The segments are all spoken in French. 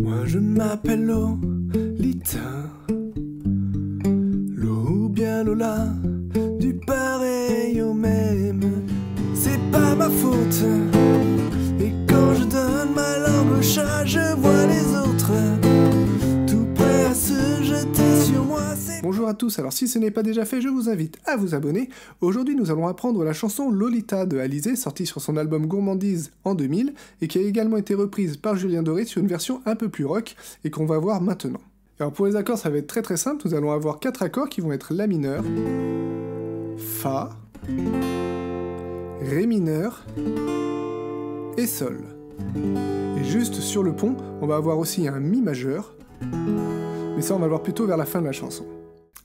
Moi je m'appelle Lolita, Lo ou bien Lola, du pareil au même. C'est pas ma faute, et quand je donne ma langue au chat, je vois les autres tout prêts à se jeter sur moi. Bonjour à tous, alors si ce n'est pas déjà fait, je vous invite à vous abonner. Aujourd'hui nous allons apprendre la chanson Lolita de Alizée, sortie sur son album Gourmandise en 2000, et qui a également été reprise par Julien Doré sur une version un peu plus rock, et qu'on va voir maintenant. Alors pour les accords ça va être très très simple, nous allons avoir 4 accords qui vont être La mineur, Fa, Ré mineur, et Sol. Et juste sur le pont, on va avoir aussi un Mi majeur, mais ça on va le voir plutôt vers la fin de la chanson.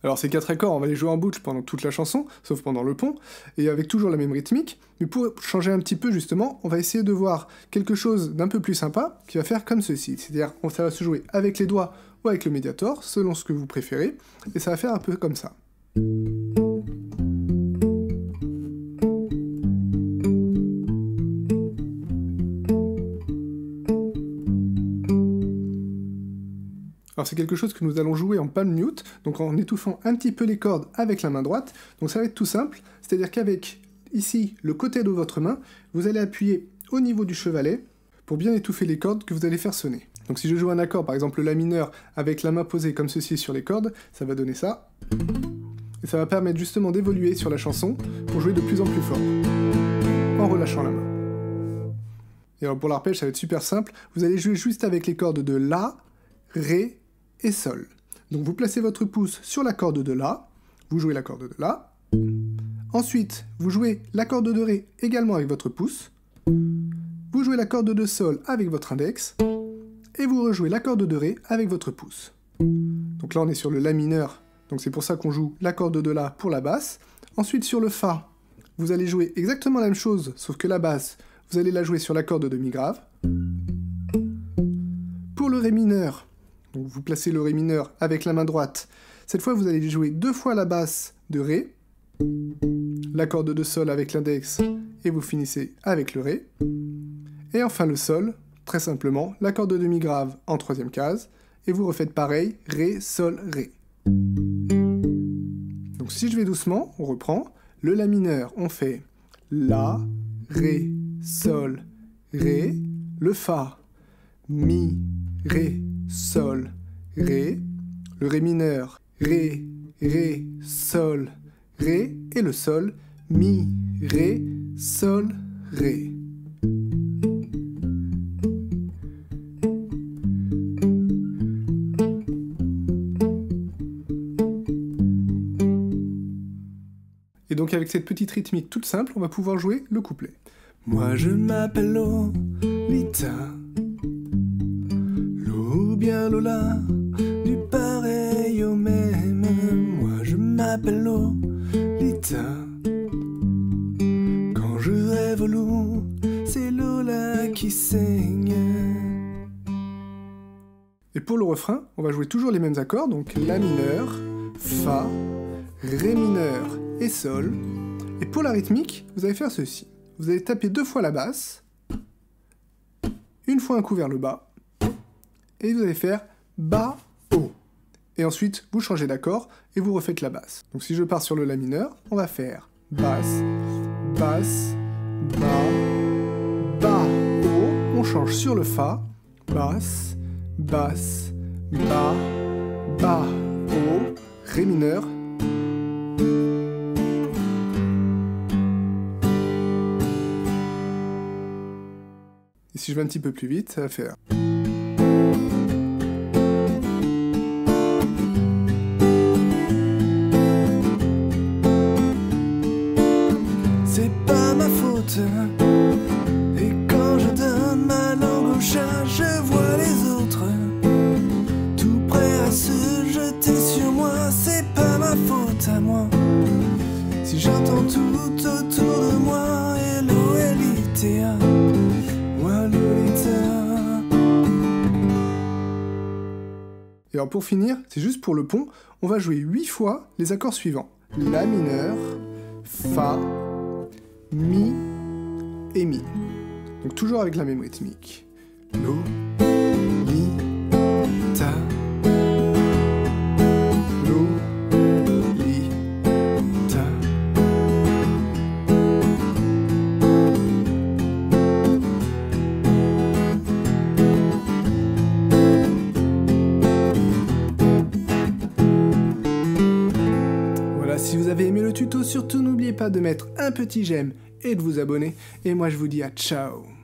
Alors ces 4 accords, on va les jouer en boucle pendant toute la chanson, sauf pendant le pont, et avec toujours la même rythmique, mais pour changer un petit peu justement, on va essayer de voir quelque chose d'un peu plus sympa, qui va faire comme ceci, c'est-à-dire ça va se jouer avec les doigts ou avec le médiator, selon ce que vous préférez, et ça va faire un peu comme ça. Alors c'est quelque chose que nous allons jouer en palm mute, donc en étouffant un petit peu les cordes avec la main droite. Donc ça va être tout simple, c'est-à-dire qu'avec ici le côté de votre main, vous allez appuyer au niveau du chevalet pour bien étouffer les cordes que vous allez faire sonner. Donc si je joue un accord, par exemple la mineur, avec la main posée comme ceci sur les cordes, ça va donner ça. Et ça va permettre justement d'évoluer sur la chanson pour jouer de plus en plus fort, en relâchant la main. Et alors pour l'arpège, ça va être super simple, vous allez jouer juste avec les cordes de La, Ré, et Sol. Donc vous placez votre pouce sur la corde de La, vous jouez la corde de La, ensuite vous jouez la corde de Ré également avec votre pouce, vous jouez la corde de Sol avec votre index, et vous rejouez la corde de Ré avec votre pouce. Donc là on est sur le La mineur, donc c'est pour ça qu'on joue la corde de La pour la basse. Ensuite sur le Fa, vous allez jouer exactement la même chose, sauf que la basse, vous allez la jouer sur la corde de Mi grave. Pour le Ré mineur, donc vous placez le Ré mineur avec la main droite. Cette fois, vous allez jouer 2 fois la basse de Ré, la corde de Sol avec l'index, et vous finissez avec le Ré. Et enfin le Sol, très simplement, la corde de Mi grave en 3e case, et vous refaites pareil, Ré, Sol, Ré. Donc si je vais doucement, on reprend. Le La mineur, on fait La, Ré, Sol, Ré, le Fa, Mi, Ré, Sol, Ré, le Ré mineur, Ré, Ré, Sol, Ré, et le Sol, Mi, Ré, Sol, Ré. Et donc avec cette petite rythmique toute simple, on va pouvoir jouer le couplet. Moi je m'appelle Lolita, bien Lola, du pareil au même. Moi je m'appelle Lolita, quand je rêve au loup, c'est Lola qui saigne. Et pour le refrain, on va jouer toujours les mêmes accords, donc La mineur, Fa, Ré mineur et Sol. Et pour la rythmique, vous allez faire ceci. Vous allez taper 2 fois la basse, une fois un coup vers le bas, et vous allez faire bas, haut. Et ensuite, vous changez d'accord et vous refaites la basse. Donc si je pars sur le La mineur, on va faire basse, basse, bas, bas, haut. On change sur le Fa, basse, basse, bas, bas, haut, Ré mineur. Et si je vais un petit peu plus vite, ça va faire... Et quand je donne ma langue au chat, je vois les autres tout prêts à se jeter sur moi. C'est pas ma faute à moi si j'entends tout autour de moi. Hello Lolita, moi Lolita. Et alors pour finir, c'est juste pour le pont, on va jouer 8 fois les accords suivants. La mineur, Fa, Mi et Mi. Donc toujours avec la même rythmique. Lolita. tuto, surtout n'oubliez pas de mettre un petit j'aime et de vous abonner. Et moi je vous dis à ciao.